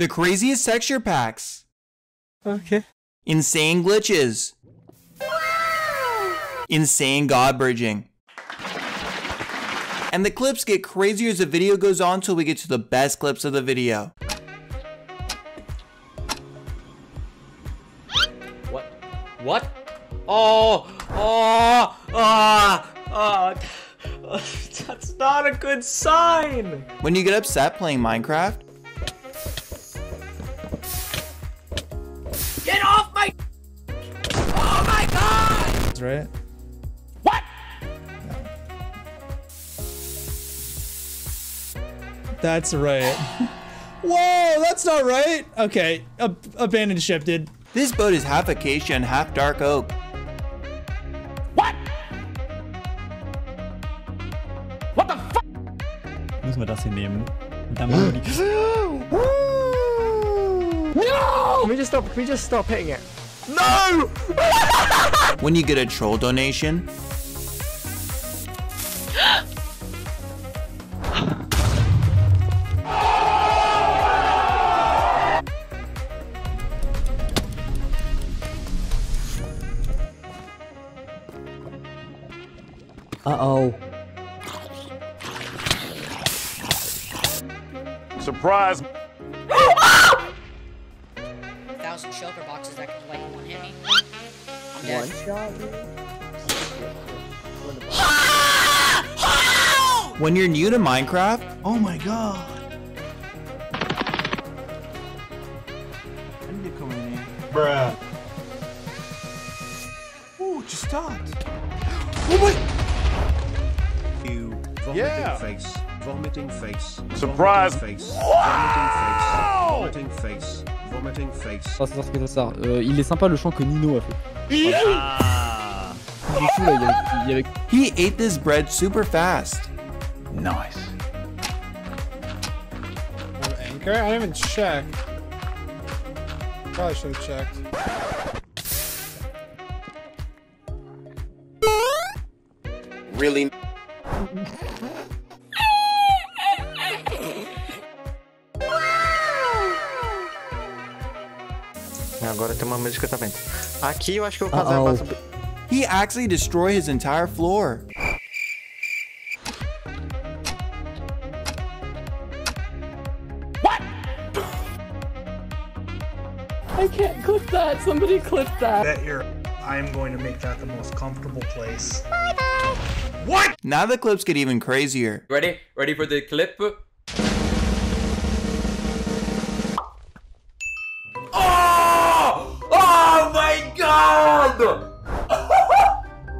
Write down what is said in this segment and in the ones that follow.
The craziest texture packs. Okay. Insane glitches. Wow. Insane Godbridging. And the clips get crazier as the video goes on till we get to the best clips of the video. What? What? Oh! Oh! Ah! Ah! That's not a good sign! When you get upset playing Minecraft, get off my! Oh my God! That's right. What? That's right. Whoa, that's not right. Okay, abandoned ship, dude. This boat is half acacia and half dark oak. What? What the fuck? Müssen wir das hier nehmen? Dann machen wir die. No! Can we just stop hitting it? No! When you get a troll donation. Uh-oh. Surprise! Shelter boxes that can play in one hit me. I'm dead. One shot. When you're new to Minecraft, oh my God. I need to come in here. Bruh. Ooh, just stopped. Oh my. You vomiting face. Vomiting face. Surprise. Vomiting face. Wow! Vomiting face. Vomiting face. Ça c'est comme ça. Il est sympa le chant que Nino a fait. Ah. Du coup là, il y avait... He ate this bread super fast. Nice. An anchor? I haven't checked. Probably should have checked. Really? Agora tem uma música também. Aqui eu acho que eu vou fazer He actually destroyed his entire floor. What? I can't clip that. Somebody clip that. I'm going to make that the most comfortable place. Bye bye. What? Now the clips get even crazier. Ready? Ready for the clip?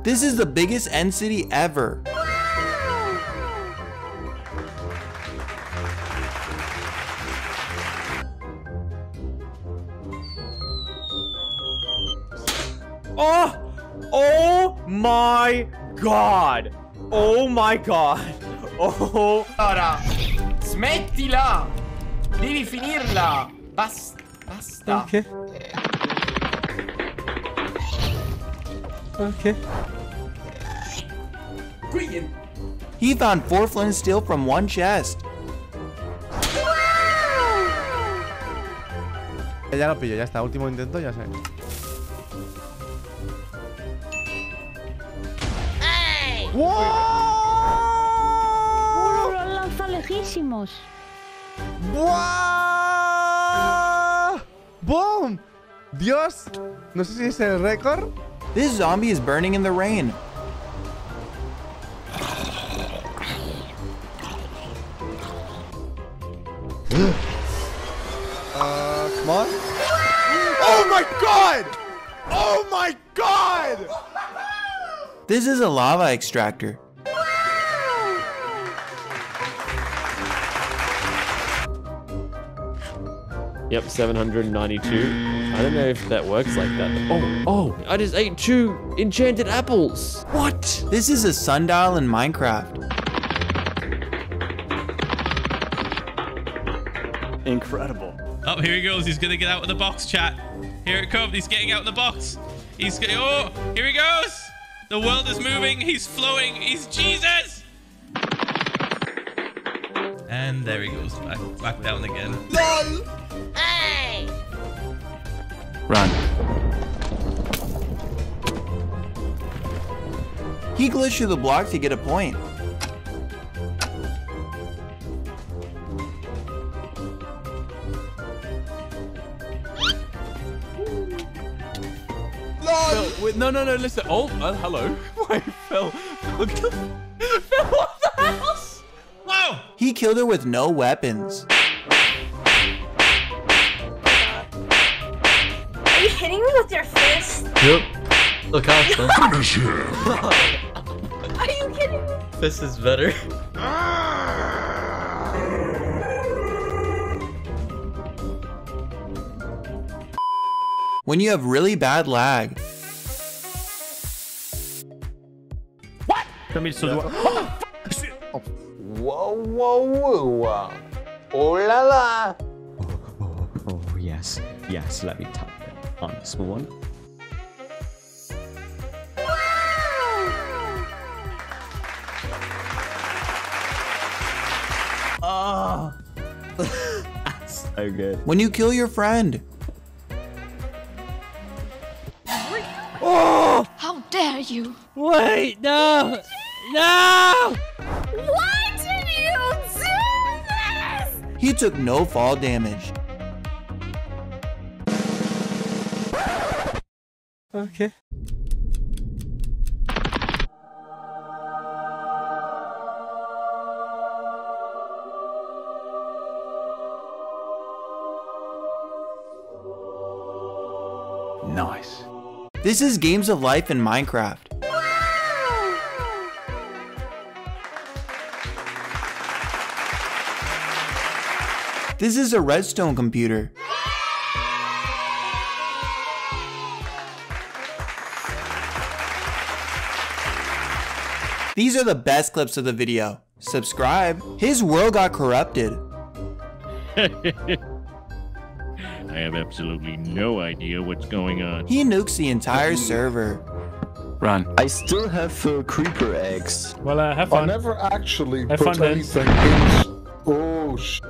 This is the biggest end city ever. Oh! Oh my God! Oh my God! Oh! Ora, smettila! Devi finirla! Basta! Okay. Okay. Brilliant. He found 4 flint steel from one chest. Ya lo pillo, ya está. Último intento, ya sé. ¡Ey! ¡Wow! ¡Lo lanza lejísimos! ¡Wow! ¡Boom! Dios, no sé si es el récord. This zombie is burning in the rain. Come on. Oh my God! Oh my God! This is a lava extractor. Yep, 792. I don't know if that works like that. Oh, I just ate 2 enchanted apples. What? This is a sundial in Minecraft. Incredible. Oh, here he goes. He's going to get out of the box, chat. Here it comes. He's getting out of the box. Oh, here he goes. The world is moving. He's flowing. He's Jesus. And there he goes. Back down again. LOL. Run. He glitched through the block to get a point. No, wait, no, listen. Oh, hello. I fell off the house. Wow. He killed her with no weapons. Are you hitting me with your fist? Yep. Look out! Finish him. Are you kidding me? This is better. When you have really bad lag. What? Oh, oh. Whoa, whoa, whoa. Oh la la. Oh, yes. Yes, let me tap it on this one. Oh. That's so good. When you kill your friend. Oh! How dare you? Wait, no! No! Why did you do this? He took no fall damage. Okay. Nice. This is Games of Life in Minecraft. Wow. This is a redstone computer. These are the best clips of the video. Subscribe. His world got corrupted. I have absolutely no idea what's going on. He nukes the entire server. Run. I still have creeper eggs. Well, have fun. I never actually put anything in. Oh, sh.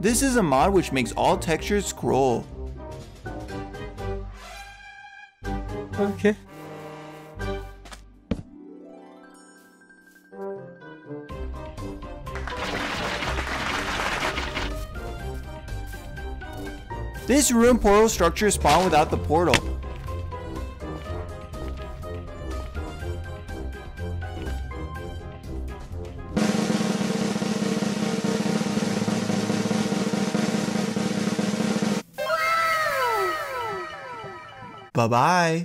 This is a mod which makes all textures scroll. Okay. This room portal structure spawned without the portal. Wow. Bye-bye.